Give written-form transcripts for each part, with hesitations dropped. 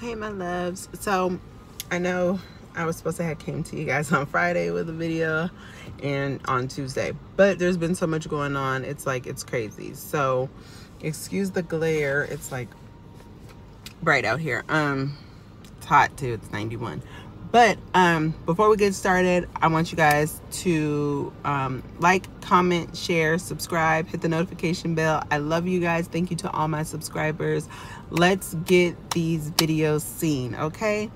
Hey my loves, so I know I was supposed to have came to you guys on Friday with a video and on Tuesday, but there's been so much going on, it's like it's crazy, so excuse the glare. It's like bright out here, it's hot too, it's 91. But before we get started, I want you guys to like, comment, share, subscribe, hit the notification bell. I love you guys. Thank you to all my subscribers. Let's get these videos seen, okay?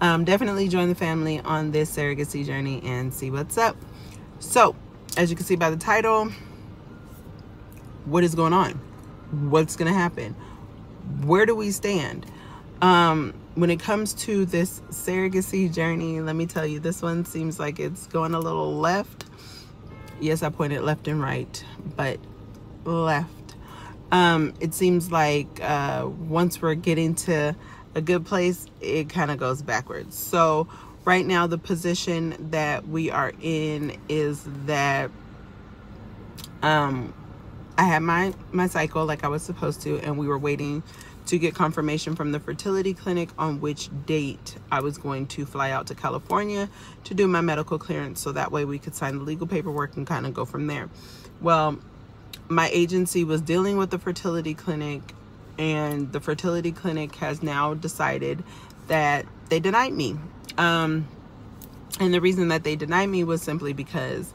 Definitely join the family on this surrogacy journey and see what's up. So, as you can see by the title, what is going on? What's going to happen? Where do we stand? When it comes to this surrogacy journey, let me tell you, this one seems like it's going a little left. Yes, I pointed left and right, but left. It seems like once we're getting to a good place, it kind of goes backwards. So right now, the position that we are in is that I had my cycle like I was supposed to, and we were waiting to get confirmation from the fertility clinic on which date I was going to fly out to California to do my medical clearance, so that way we could sign the legal paperwork and kind of go from there. Well, my agency was dealing with the fertility clinic, and the fertility clinic has now decided that they denied me. And the reason that they denied me was simply because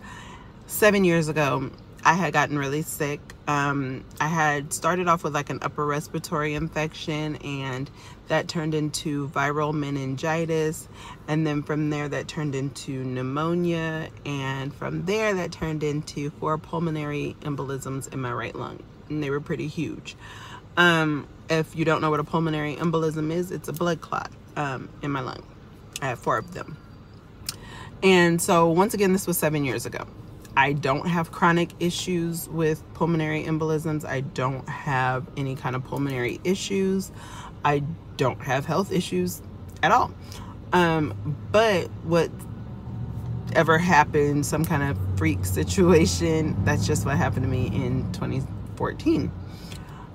7 years ago, I had gotten really sick. I had started off with like an upper respiratory infection, and that turned into viral meningitis, and then from there that turned into pneumonia, and from there that turned into 4 pulmonary embolisms in my right lung, and they were pretty huge. If you don't know what a pulmonary embolism is, it's a blood clot in my lung. I have 4 of them. And so once again, this was 7 years ago. I don't have chronic issues with pulmonary embolisms. I don't have any kind of pulmonary issues. I don't have health issues at all. But whatever happened, some kind of freak situation, that's just what happened to me in 2014.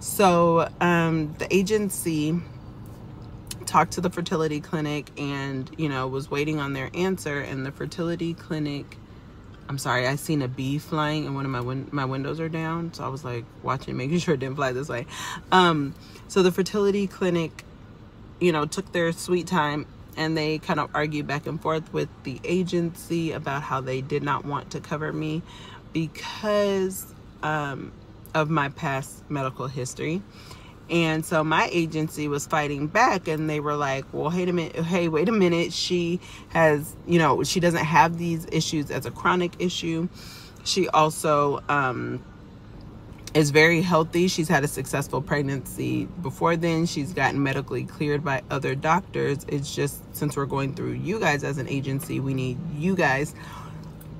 So the agency talked to the fertility clinic and, you know, was waiting on their answer, and the fertility clinic, I'm sorry, I seen a bee flying and one of my windows are down, so I was like watching, making sure it didn't fly this way. So the fertility clinic, you know, took their sweet time, and they kind of argued back and forth with the agency about how they did not want to cover me because of my past medical history. And so my agency was fighting back, and they were like, well, wait a minute, she has, you know, she doesn't have these issues as a chronic issue. She also is very healthy. She's had a successful pregnancy before then. She's gotten medically cleared by other doctors. It's just, since we're going through you guys as an agency, we need you guys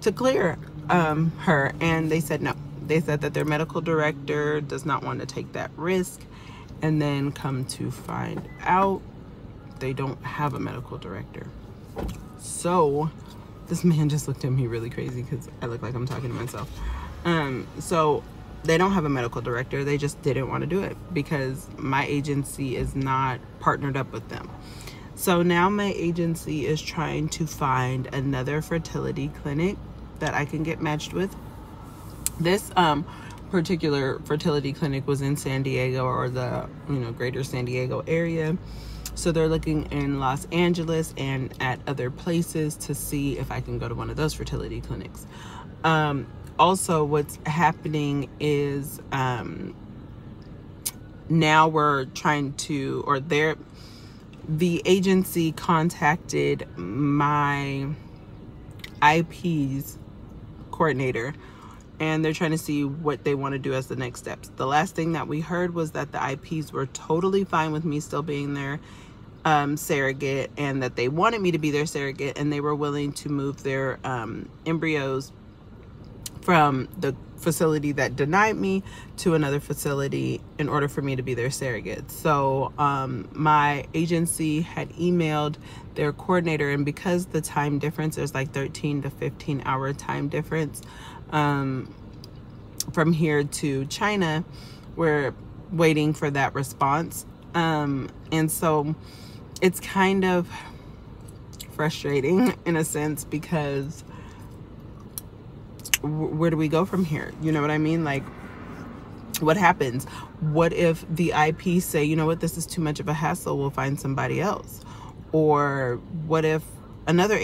to clear her. And they said no. They said that their medical director does not want to take that risk. And then come to find out, they don't have a medical director. So this man just looked at me really crazy because I look like I'm talking to myself. So they don't have a medical director. They just didn't want to do it because my agency is not partnered up with them. So now my agency is trying to find another fertility clinic that I can get matched with. This particular fertility clinic was in San Diego, or the, you know, greater San Diego area. So they're looking in Los Angeles and at other places to see if I can go to one of those fertility clinics. Also what's happening is now we're trying to, or the agency contacted my IP's coordinator, and they're trying to see what they want to do as the next steps. The last thing that we heard was that the IPs were totally fine with me still being their surrogate, and that they wanted me to be their surrogate, and they were willing to move their embryos from the facility that denied me to another facility in order for me to be their surrogate. So my agency had emailed their coordinator, and because the time difference, there's like 13 to 15 hour time difference, from here to China. We're waiting for that response. And so it's kind of frustrating in a sense, because where do we go from here? You know what I mean? Like, what happens? What if the IP say, you know what, this is too much of a hassle, we'll find somebody else? Or what if another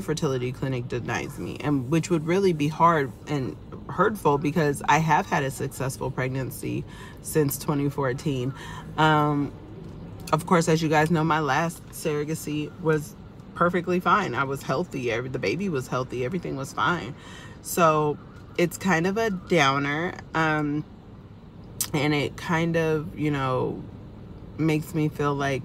fertility clinic denies me? And which would really be hard and hurtful, because I have had a successful pregnancy since 2014. Of course, as you guys know, my last surrogacy was perfectly fine. I was healthy, the baby was healthy, everything was fine. So it's kind of a downer, and it kind of, you know, makes me feel like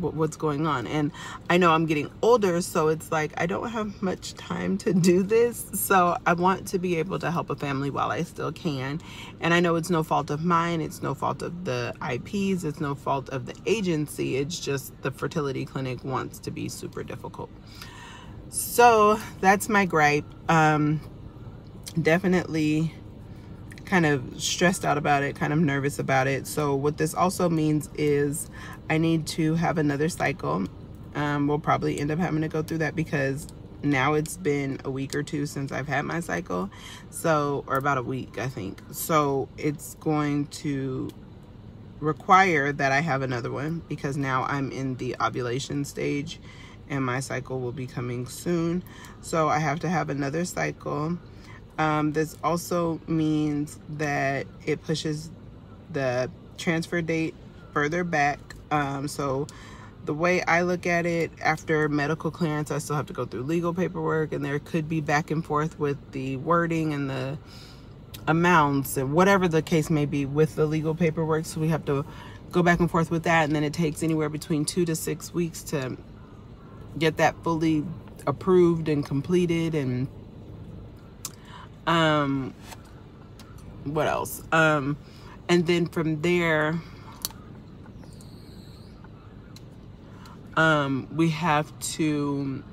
what's going on. And I know I'm getting older, so it's like I don't have much time to do this, so I want to be able to help a family while I still can. And I know it's no fault of mine, it's no fault of the IPs, it's no fault of the agency, it's just the fertility clinic wants to be super difficult. So that's my gripe. Definitely kind of stressed out about it, kind of nervous about it. So what this also means is I need to have another cycle. We'll probably end up having to go through that, because now it's been a week or two since I've had my cycle, so, or about a week, I think. So it's going to require that I have another one, because now I'm in the ovulation stage and my cycle will be coming soon. So I have to have another cycle. This also means that it pushes the transfer date further back. So the way I look at it, after medical clearance, I still have to go through legal paperwork, and there could be back and forth with the wording and the amounts and whatever the case may be with the legal paperwork. So we have to go back and forth with that. And then it takes anywhere between 2 to 6 weeks to get that fully approved and completed. And what else? And then from there, we have to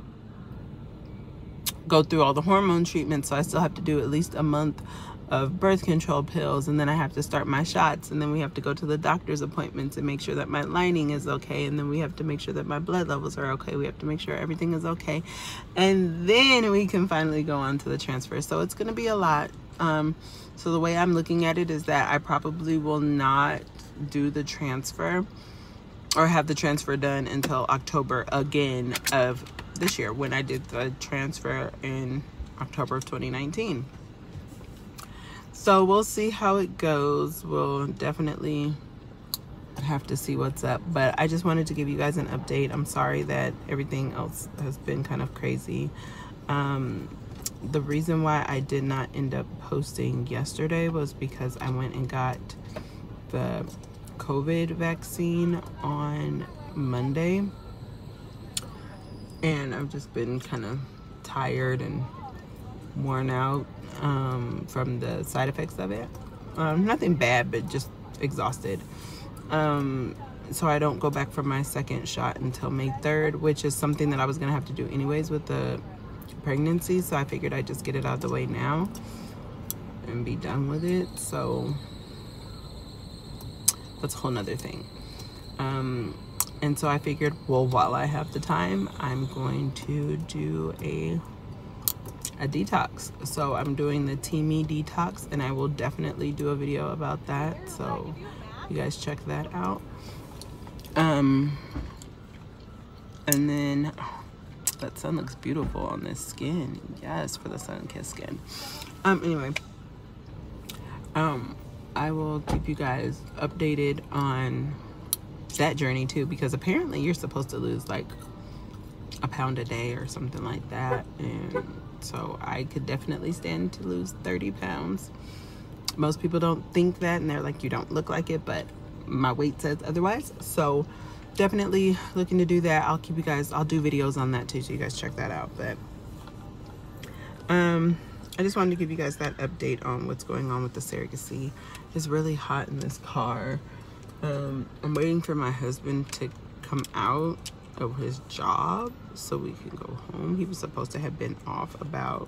go through all the hormone treatments. So I still have to do at least a month of birth control pills, and then I have to start my shots, and then we have to go to the doctor's appointments and make sure that my lining is okay, and then we have to make sure that my blood levels are okay, we have to make sure everything is okay, and then we can finally go on to the transfer. So it's going to be a lot. So the way I'm looking at it is that I probably will not do the transfer or have the transfer done until October again of this year, when I did the transfer in October of 2019. So we'll see how it goes. We'll definitely have to see what's up. But I just wanted to give you guys an update. I'm sorry that everything else has been kind of crazy. The reason why I did not end up posting yesterday was because I went and got the COVID vaccine on Monday. And I've just been kind of tired and worn out from the side effects of it. Nothing bad, but just exhausted. So I don't go back for my second shot until May 3rd, which is something that I was gonna have to do anyways with the pregnancy. So I figured I'd just get it out of the way now and be done with it. So that's a whole nother thing. And so I figured, well, while I have the time, I'm going to do a detox. So I'm doing the Teamy detox, and I will definitely do a video about that, so you guys check that out. And then, oh, that sun looks beautiful on this skin. Yes, for the sun-kissed skin. Anyway, I will keep you guys updated on that journey too, because apparently you're supposed to lose like a pound a day or something like that, and so I could definitely stand to lose 30 pounds. Most people don't think that, and they're like, you don't look like it, but my weight says otherwise. So definitely looking to do that. I'll keep you guys, I'll do videos on that too, so you guys check that out. But I just wanted to give you guys that update on what's going on with the surrogacy. It's really hot in this car. I'm waiting for my husband to come out of his job so we can go home. He was supposed to have been off about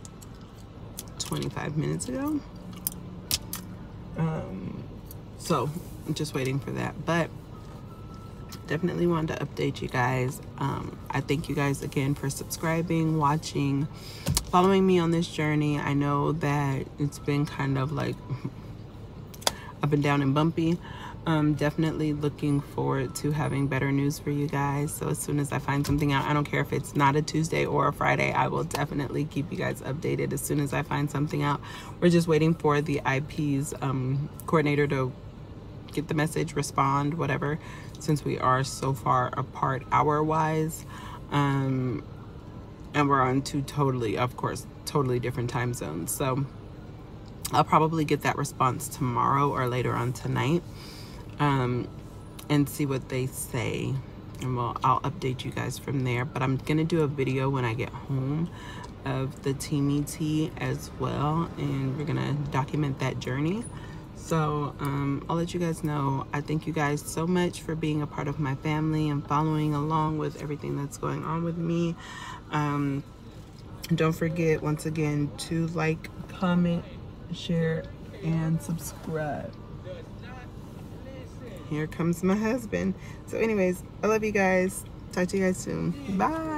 25 minutes ago. So I'm just waiting for that, but definitely wanted to update you guys. I thank you guys again for subscribing, watching, following me on this journey. I know that it's been kind of like up and down and bumpy. Definitely looking forward to having better news for you guys. So as soon as I find something out, I don't care if it's not a Tuesday or a Friday, I will definitely keep you guys updated as soon as I find something out. We're just waiting for the IP's coordinator to get the message, respond, whatever, since we are so far apart hour-wise. And we're on two totally different time zones. So I'll probably get that response tomorrow or later on tonight. And see what they say, and I'll update you guys from there. But I'm gonna do a video when I get home of the Teamy tea as well, and we're gonna document that journey. So I'll let you guys know. I thank you guys so much for being a part of my family and following along with everything that's going on with me. Don't forget once again to like, comment, share, and subscribe. Here comes my husband. So anyways, I love you guys. Talk to you guys soon. Bye.